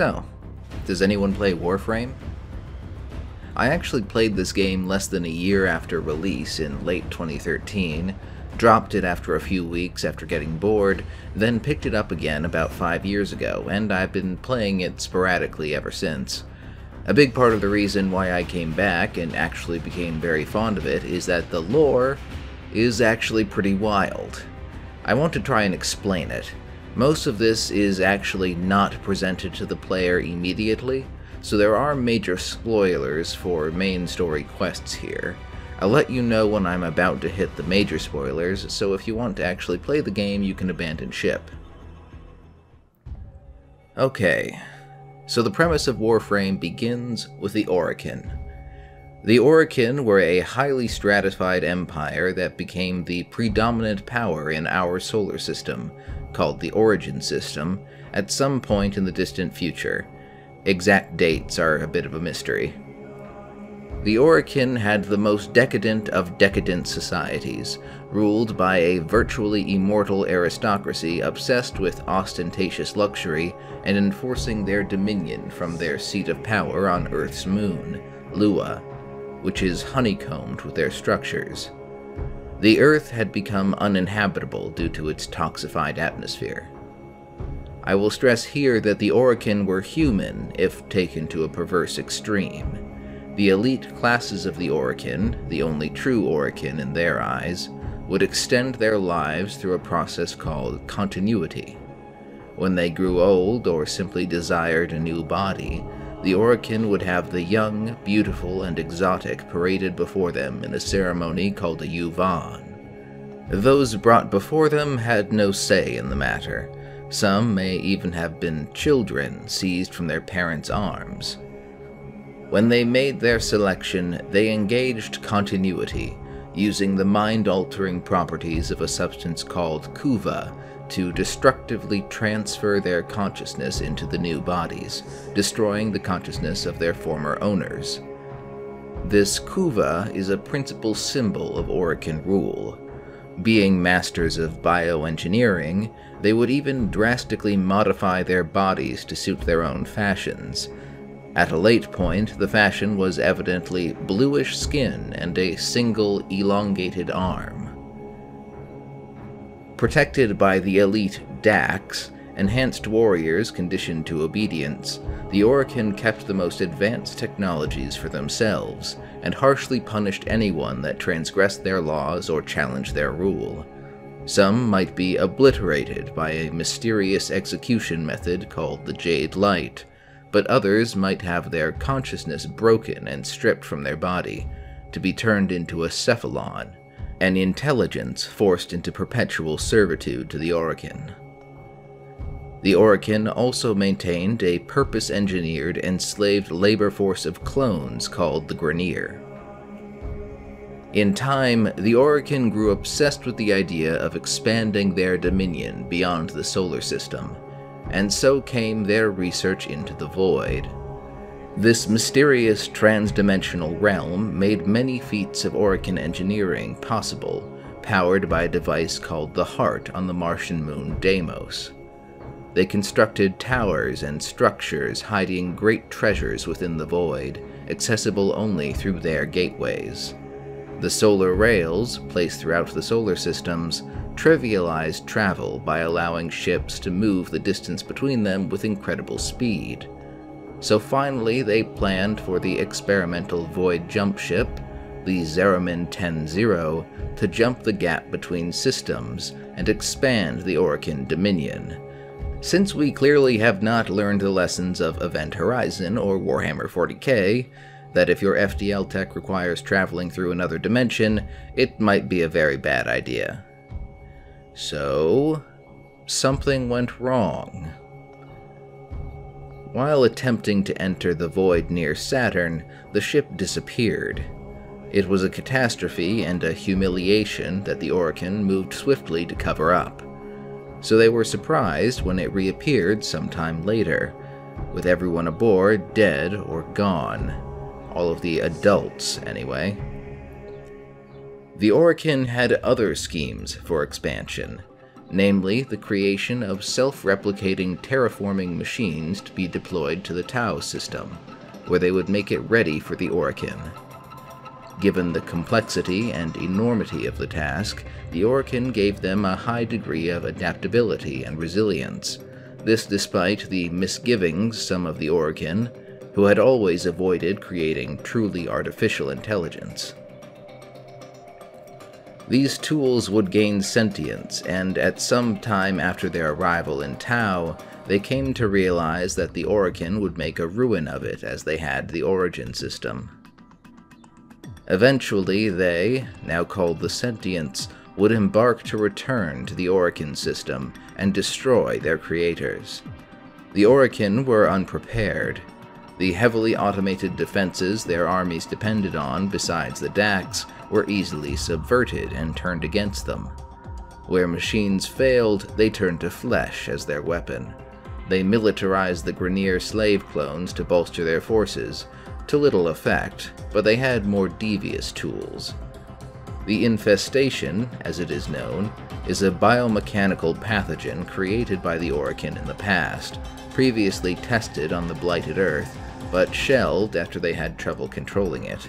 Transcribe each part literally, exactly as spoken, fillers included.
So, does anyone play Warframe? I actually played this game less than a year after release in late twenty thirteen, dropped it after a few weeks after getting bored, then picked it up again about five years ago, and I've been playing it sporadically ever since. A big part of the reason why I came back and actually became very fond of it is that the lore is actually pretty wild. I want to try and explain it. Most of this is actually not presented to the player immediately, so there are major spoilers for main story quests here. I'll let you know when I'm about to hit the major spoilers, so if you want to actually play the game, you can abandon ship. Okay. So the premise of Warframe begins with the Orokin. The Orokin were a highly stratified empire that became the predominant power in our solar system, called the Origin system, at some point in the distant future. Exact dates are a bit of a mystery. The Orokin had the most decadent of decadent societies, ruled by a virtually immortal aristocracy obsessed with ostentatious luxury and enforcing their dominion from their seat of power on Earth's moon, Lua, which is honeycombed with their structures. The Earth had become uninhabitable due to its toxified atmosphere. I will stress here that the Orokin were human if taken to a perverse extreme. The elite classes of the Orokin, the only true Orokin in their eyes, would extend their lives through a process called continuity. When they grew old or simply desired a new body, the Orokin would have the young, beautiful, and exotic paraded before them in a ceremony called a Yuvan. Those brought before them had no say in the matter. Some may even have been children seized from their parents' arms. When they made their selection, they engaged continuity, using the mind-altering properties of a substance called Kuva to destructively transfer their consciousness into the new bodies, destroying the consciousness of their former owners. This Kuva is a principal symbol of Orokin rule. Being masters of bioengineering, they would even drastically modify their bodies to suit their own fashions. At a late point, the fashion was evidently bluish skin and a single elongated arm. Protected by the elite Dax, enhanced warriors conditioned to obedience, the Orokin kept the most advanced technologies for themselves, and harshly punished anyone that transgressed their laws or challenged their rule. Some might be obliterated by a mysterious execution method called the Jade Light, but others might have their consciousness broken and stripped from their body, to be turned into a cephalon, an intelligence forced into perpetual servitude to the Orokin. The Orokin also maintained a purpose-engineered enslaved labor force of clones called the Grineer. In time, the Orokin grew obsessed with the idea of expanding their dominion beyond the solar system, and so came their research into the Void. This mysterious trans-dimensional realm made many feats of Orokin engineering possible, powered by a device called the Heart on the Martian moon Deimos. They constructed towers and structures hiding great treasures within the Void, accessible only through their gateways. The solar rails, placed throughout the solar systems, trivialized travel by allowing ships to move the distance between them with incredible speed. So finally, they planned for the experimental Void jump ship, the Zariman Ten Zero, to jump the gap between systems and expand the Orokin dominion. Since we clearly have not learned the lessons of Event Horizon or Warhammer forty K, that if your F D L tech requires traveling through another dimension, it might be a very bad idea. So, something went wrong. While attempting to enter the Void near Saturn, the ship disappeared. It was a catastrophe and a humiliation that the Orokin moved swiftly to cover up. So they were surprised when it reappeared sometime later, with everyone aboard dead or gone. All of the adults, anyway. The Orokin had other schemes for expansion. namely the creation of self-replicating terraforming machines to be deployed to the Tau system, where they would make it ready for the Orokin. Given the complexity and enormity of the task, the Orokin gave them a high degree of adaptability and resilience, this despite the misgivings some of the Orokin, who had always avoided creating truly artificial intelligence. These tools would gain sentience, and at some time after their arrival in Tau, they came to realize that the Orokin would make a ruin of it as they had the Origin system. Eventually they, now called the Sentients, would embark to return to the Orokin system and destroy their creators. The Orokin were unprepared. The heavily automated defenses their armies depended on, besides the Dax, were easily subverted and turned against them. Where machines failed, they turned to flesh as their weapon. They militarized the Grineer slave clones to bolster their forces, to little effect, but they had more devious tools. The Infestation, as it is known, is a biomechanical pathogen created by the Orokin in the past, previously tested on the blighted Earth, but shelved after they had trouble controlling it.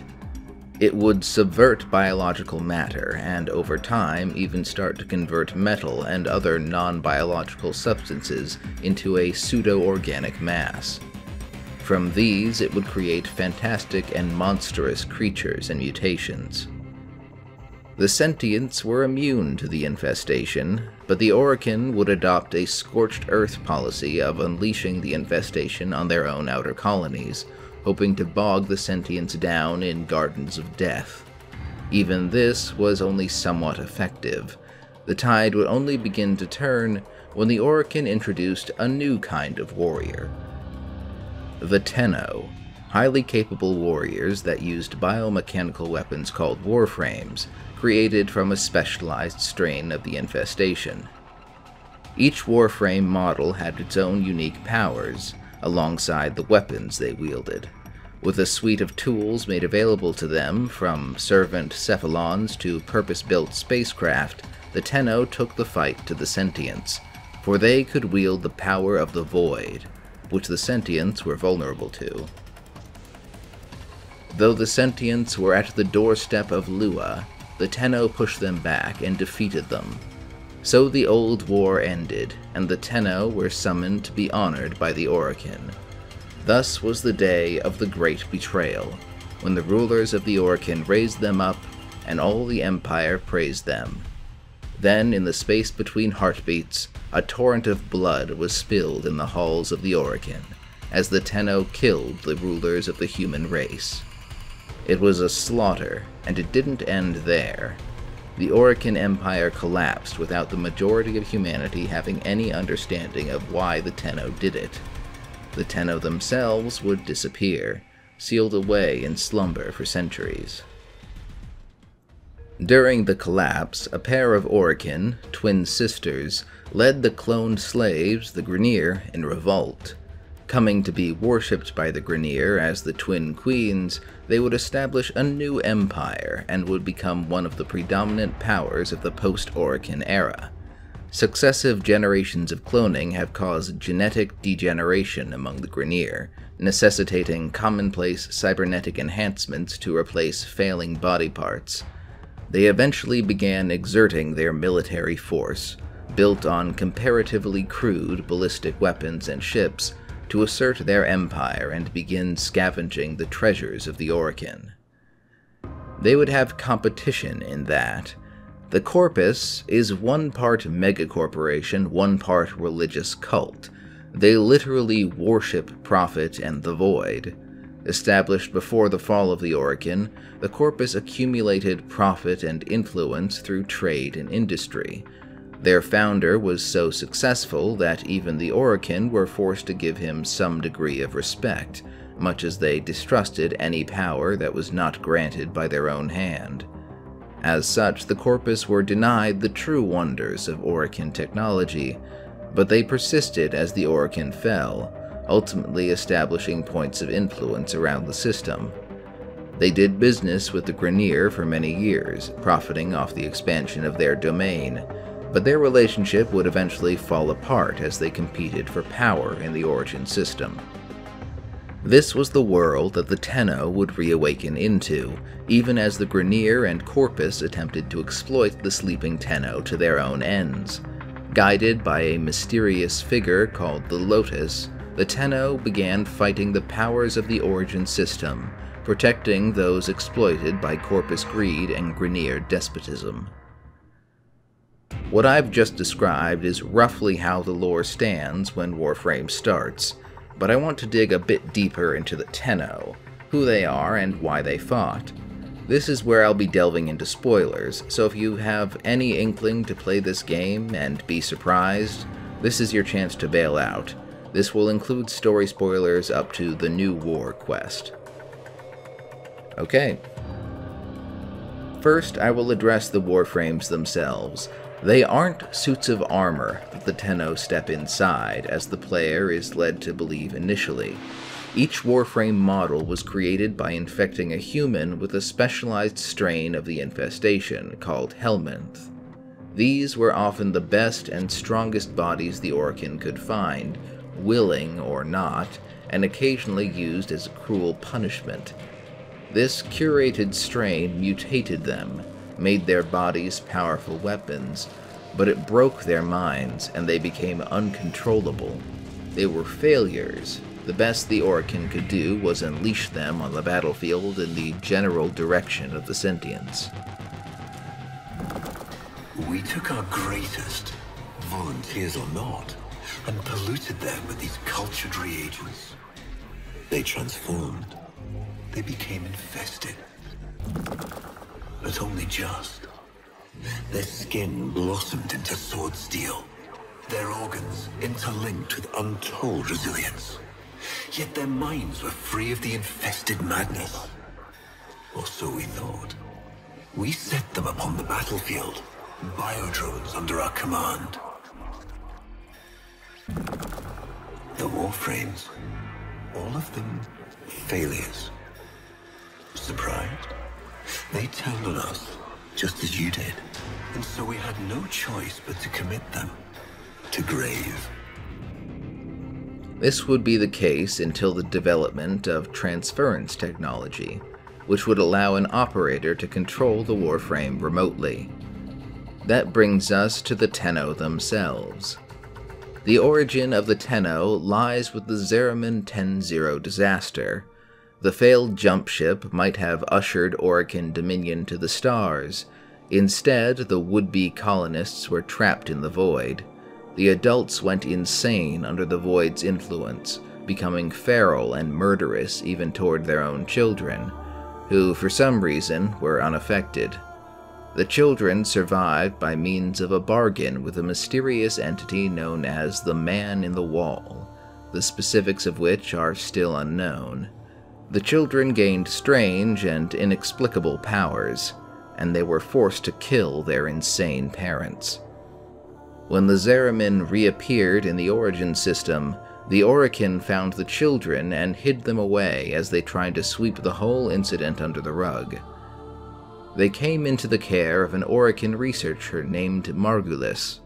It would subvert biological matter, and over time even start to convert metal and other non-biological substances into a pseudo-organic mass. From these, it would create fantastic and monstrous creatures and mutations. The Sentients were immune to the infestation, but the Orokin would adopt a scorched earth policy of unleashing the infestation on their own outer colonies, hoping to bog the Sentients down in gardens of death. Even this was only somewhat effective. The tide would only begin to turn when the Orokin introduced a new kind of warrior. The Tenno, highly capable warriors that used biomechanical weapons called Warframes, created from a specialized strain of the infestation. Each Warframe model had its own unique powers, alongside the weapons they wielded. With a suite of tools made available to them, from servant cephalons to purpose-built spacecraft, the Tenno took the fight to the Sentients, for they could wield the power of the Void, which the Sentients were vulnerable to. Though the Sentients were at the doorstep of Lua, the Tenno pushed them back and defeated them. So the old war ended, and the Tenno were summoned to be honored by the Orokin. Thus was the day of the Great Betrayal, when the rulers of the Orokin raised them up, and all the Empire praised them. Then, in the space between heartbeats, a torrent of blood was spilled in the halls of the Orokin, as the Tenno killed the rulers of the human race. It was a slaughter, and it didn't end there. The Orokin Empire collapsed without the majority of humanity having any understanding of why the Tenno did it. The Tenno themselves would disappear, sealed away in slumber for centuries. During the collapse, a pair of Orokin, twin sisters, led the cloned slaves, the Grineer, in revolt. Coming to be worshipped by the Grineer as the twin queens, they would establish a new empire and would become one of the predominant powers of the post-Orokin era. Successive generations of cloning have caused genetic degeneration among the Grineer, necessitating commonplace cybernetic enhancements to replace failing body parts. They eventually began exerting their military force, built on comparatively crude ballistic weapons and ships, to assert their empire and begin scavenging the treasures of the Orokin. They would have competition in that. The Corpus is one part megacorporation, one part religious cult. They literally worship profit and the Void. Established before the fall of the Orokin, the Corpus accumulated profit and influence through trade and industry. Their founder was so successful that even the Orokin were forced to give him some degree of respect, much as they distrusted any power that was not granted by their own hand. As such, the Corpus were denied the true wonders of Orokin technology, but they persisted as the Orokin fell, ultimately establishing points of influence around the system. They did business with the Grineer for many years, profiting off the expansion of their domain, but their relationship would eventually fall apart as they competed for power in the Origin system. This was the world that the Tenno would reawaken into, even as the Grineer and Corpus attempted to exploit the sleeping Tenno to their own ends. Guided by a mysterious figure called the Lotus, the Tenno began fighting the powers of the Origin system, protecting those exploited by Corpus greed and Grineer despotism. What I've just described is roughly how the lore stands when Warframe starts, but I want to dig a bit deeper into the Tenno, who they are and why they fought. This is where I'll be delving into spoilers, so if you have any inkling to play this game and be surprised, this is your chance to bail out. This will include story spoilers up to the New War quest. Okay. First, I will address the Warframes themselves. They aren't suits of armor that the Tenno step inside, as the player is led to believe initially. Each Warframe model was created by infecting a human with a specialized strain of the infestation, called Helminth. These were often the best and strongest bodies the Orokin could find, willing or not, and occasionally used as a cruel punishment. This curated strain mutated them, made their bodies powerful weapons, but it broke their minds and they became uncontrollable. They were failures. The best the Orokin could do was unleash them on the battlefield in the general direction of the Sentients. We took our greatest, volunteers or not, and polluted them with these cultured reagents. They transformed. They became infested. But only just. Their skin blossomed into sword steel, their organs interlinked with untold resilience. Yet their minds were free of the infested madness. Or so we thought. We set them upon the battlefield, biodrones under our command. The Warframes, all of them failures. Surprised? They turned on us, just as you did, and so we had no choice but to commit them to grave. This would be the case until the development of transference technology, which would allow an operator to control the Warframe remotely. That brings us to the Tenno themselves. The origin of the Tenno lies with the Zariman Ten Zero disaster. The failed jump ship might have ushered Orokin dominion to the stars. Instead, the would-be colonists were trapped in the Void. The adults went insane under the Void's influence, becoming feral and murderous even toward their own children, who for some reason were unaffected. The children survived by means of a bargain with a mysterious entity known as the Man in the Wall, the specifics of which are still unknown. The children gained strange and inexplicable powers, and they were forced to kill their insane parents. When the Zariman reappeared in the Origin system, the Orokin found the children and hid them away as they tried to sweep the whole incident under the rug. They came into the care of an Orokin researcher named Margulis.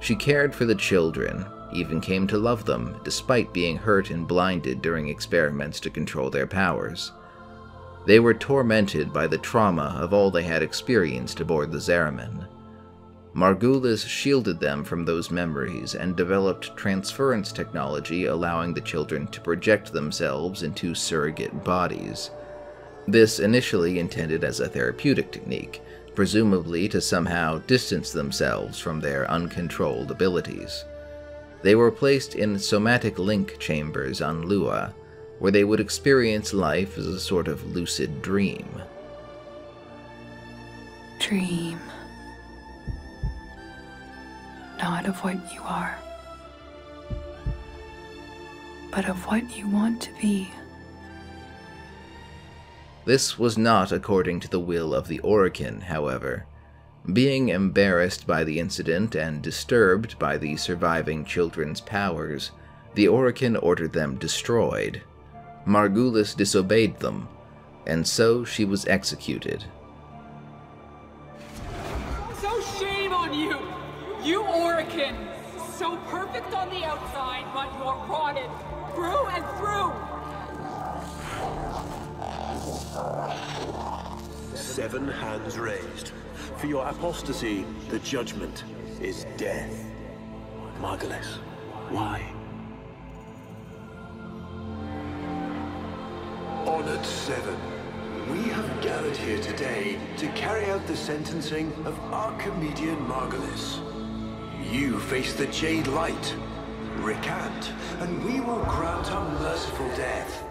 She cared for the children, even came to love them, despite being hurt and blinded during experiments to control their powers. They were tormented by the trauma of all they had experienced aboard the Zariman. Margulis shielded them from those memories and developed transference technology, allowing the children to project themselves into surrogate bodies. This initially intended as a therapeutic technique, presumably to somehow distance themselves from their uncontrolled abilities. They were placed in somatic link chambers on Lua, where they would experience life as a sort of lucid dream. Dream. Not of what you are, but of what you want to be. This was not according to the will of the Orokin, however. Being embarrassed by the incident and disturbed by the surviving children's powers, the Orokin ordered them destroyed. Margulis disobeyed them, and so she was executed. So shame on you! You Orokin, so perfect on the outside, but you're rotted through and through. Seven hands raised. For your apostasy, the judgment is death. Margulis, why? Honored Seven, we have gathered here today to carry out the sentencing of Archimedian Margulis. You face the Jade Light, recant, and we will grant a merciful death.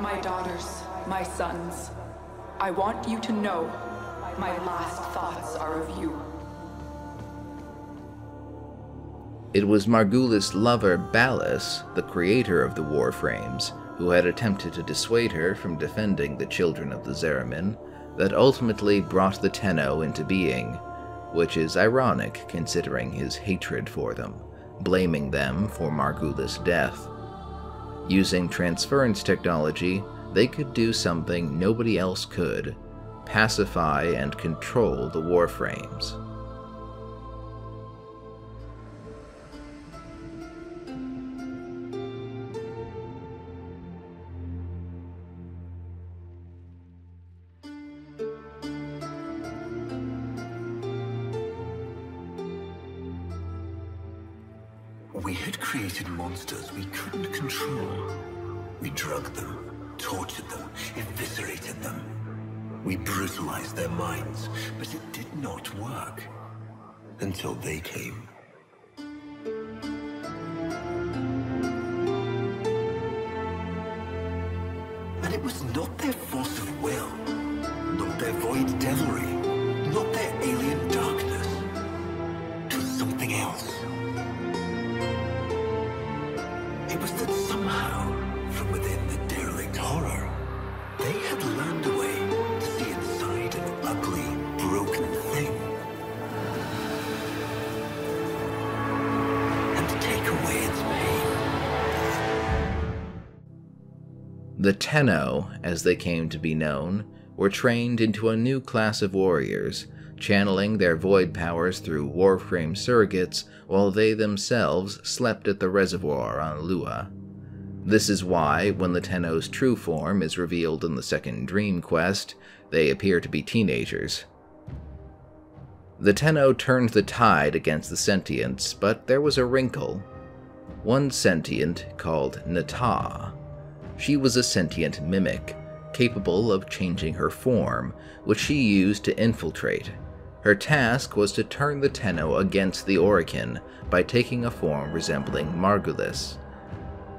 My daughters, my sons, I want you to know my last thoughts are of you. It was Margulis' lover, Ballas, the creator of the Warframes, who had attempted to dissuade her from defending the children of the Zariman, that ultimately brought the Tenno into being, which is ironic considering his hatred for them, blaming them for Margulis' death. Using transference technology, they could do something nobody else could, pacify and control the Warframes. We had created monsters we couldn't control. We drugged them, tortured them, eviscerated them. We brutalized their minds, but it did not work. Until they came. And it was not their force of will, not their void devilry, not their alien darkness. It was something else. It was that somehow, from within the derelict horror, they had learned a way to see inside an ugly, broken thing. And to take away its pain. The Tenno, as they came to be known, were trained into a new class of warriors, channeling their void powers through Warframe surrogates while they themselves slept at the reservoir on Lua. This is why, when the Tenno's true form is revealed in the second dream quest, they appear to be teenagers. The Tenno turned the tide against the Sentients, but there was a wrinkle. One Sentient, called Natah. She was a Sentient mimic, capable of changing her form, which she used to infiltrate. Her task was to turn the Tenno against the Orokin by taking a form resembling Margulis.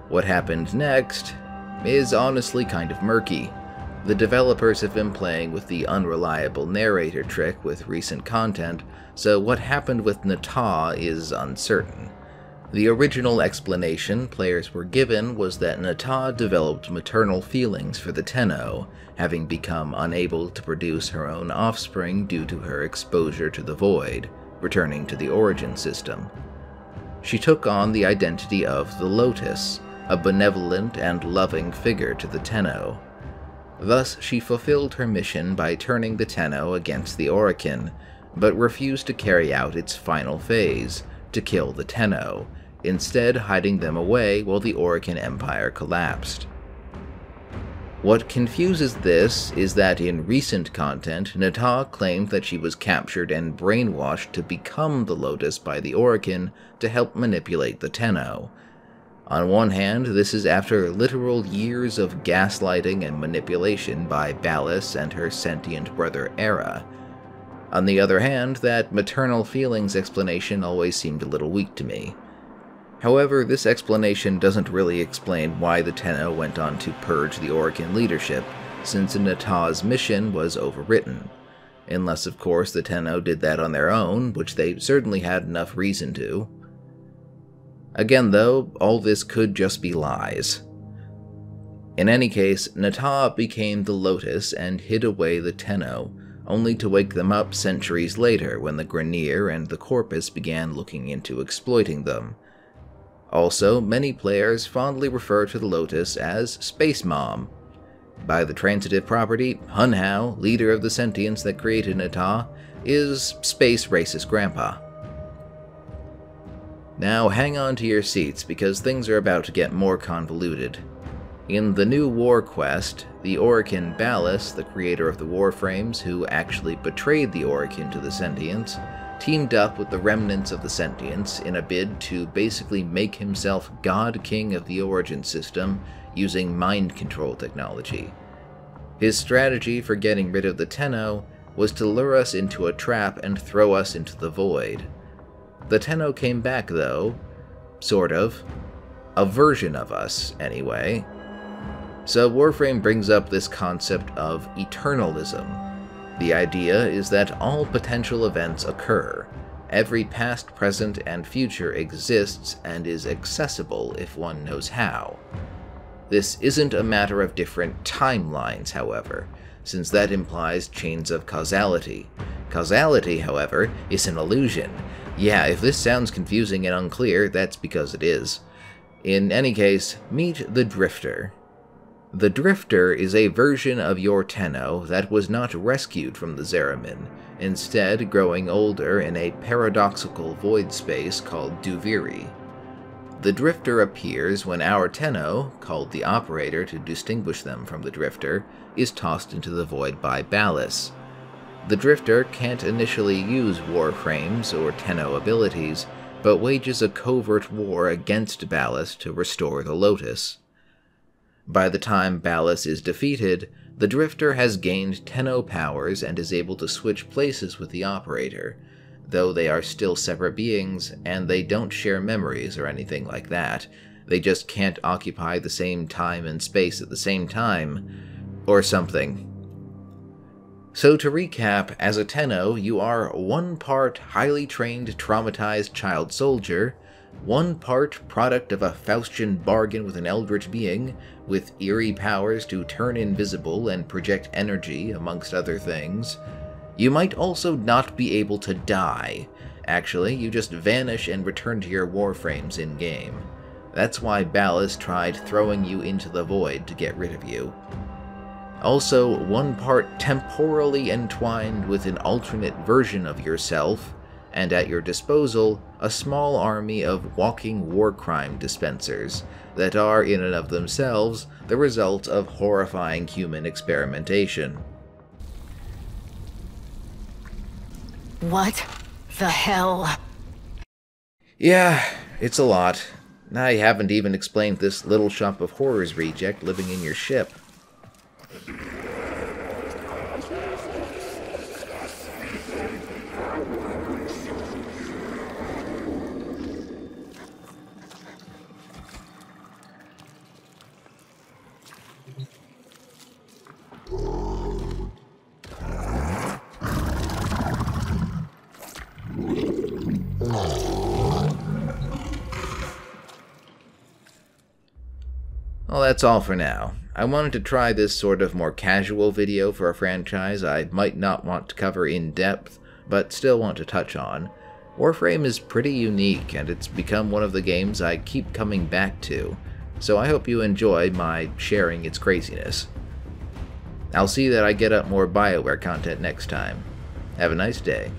What happened next is honestly kind of murky. The developers have been playing with the unreliable narrator trick with recent content, so what happened with Natah is uncertain. The original explanation players were given was that Natah developed maternal feelings for the Tenno, having become unable to produce her own offspring due to her exposure to the Void, returning to the Origin system. She took on the identity of the Lotus, a benevolent and loving figure to the Tenno. Thus, she fulfilled her mission by turning the Tenno against the Orokin, but refused to carry out its final phase, to kill the Tenno, instead hiding them away while the Orokin Empire collapsed. What confuses this is that in recent content, Natah claimed that she was captured and brainwashed to become the Lotus by the Orokin to help manipulate the Tenno. On one hand, this is after literal years of gaslighting and manipulation by Ballas and her Sentient brother Era. On the other hand, that maternal feelings explanation always seemed a little weak to me. However, this explanation doesn't really explain why the Tenno went on to purge the Orokin leadership, since Natah's mission was overwritten. Unless, of course, the Tenno did that on their own, which they certainly had enough reason to. Again, though, all this could just be lies. In any case, Natah became the Lotus and hid away the Tenno, only to wake them up centuries later when the Grineer and the Corpus began looking into exploiting them. Also, many players fondly refer to the Lotus as Space Mom. By the transitive property, Hun Hao, leader of the Sentients that created Natah, is space racist grandpa. Now hang on to your seats, because things are about to get more convoluted. In the New War quest, the Orokin Ballas, the creator of the Warframes, who actually betrayed the Orokin to the Sentients, teamed up with the remnants of the Sentients in a bid to basically make himself God King of the Origin system using mind control technology. His strategy for getting rid of the Tenno was to lure us into a trap and throw us into the Void. The Tenno came back though, sort of. A version of us, anyway. So Warframe brings up this concept of eternalism. The idea is that all potential events occur. Every past, present, and future exists and is accessible if one knows how. This isn't a matter of different timelines, however, since that implies chains of causality. Causality, however, is an illusion. Yeah, if this sounds confusing and unclear, that's because it is. In any case, meet the Drifter. The Drifter is a version of your Tenno that was not rescued from the Zariman, instead growing older in a paradoxical void space called Duviri. The Drifter appears when our Tenno, called the Operator to distinguish them from the Drifter, is tossed into the void by Ballas. The Drifter can't initially use Warframes or Tenno abilities, but wages a covert war against Ballas to restore the Lotus. By the time Ballas is defeated, the Drifter has gained Tenno powers and is able to switch places with the Operator, though they are still separate beings, and they don't share memories or anything like that. They just can't occupy the same time and space at the same time, or something. So to recap, as a Tenno, you are one part highly trained, traumatized child soldier, one part product of a Faustian bargain with an eldritch being, with eerie powers to turn invisible and project energy, amongst other things. You might also not be able to die. Actually, you just vanish and return to your Warframes in-game. That's why Ballas tried throwing you into the void to get rid of you. Also, one part temporally entwined with an alternate version of yourself, and at your disposal, a small army of walking warcrime dispensers that are, in and of themselves, the result of horrifying human experimentation. What the hell? Yeah, it's a lot. I haven't even explained this Little Shop of Horrors reject living in your ship. Well, that's all for now. I wanted to try this sort of more casual video for a franchise I might not want to cover in depth, but still want to touch on. Warframe is pretty unique, and it's become one of the games I keep coming back to, so I hope you enjoy my sharing its craziness. I'll see that I get up more BioWare content next time. Have a nice day.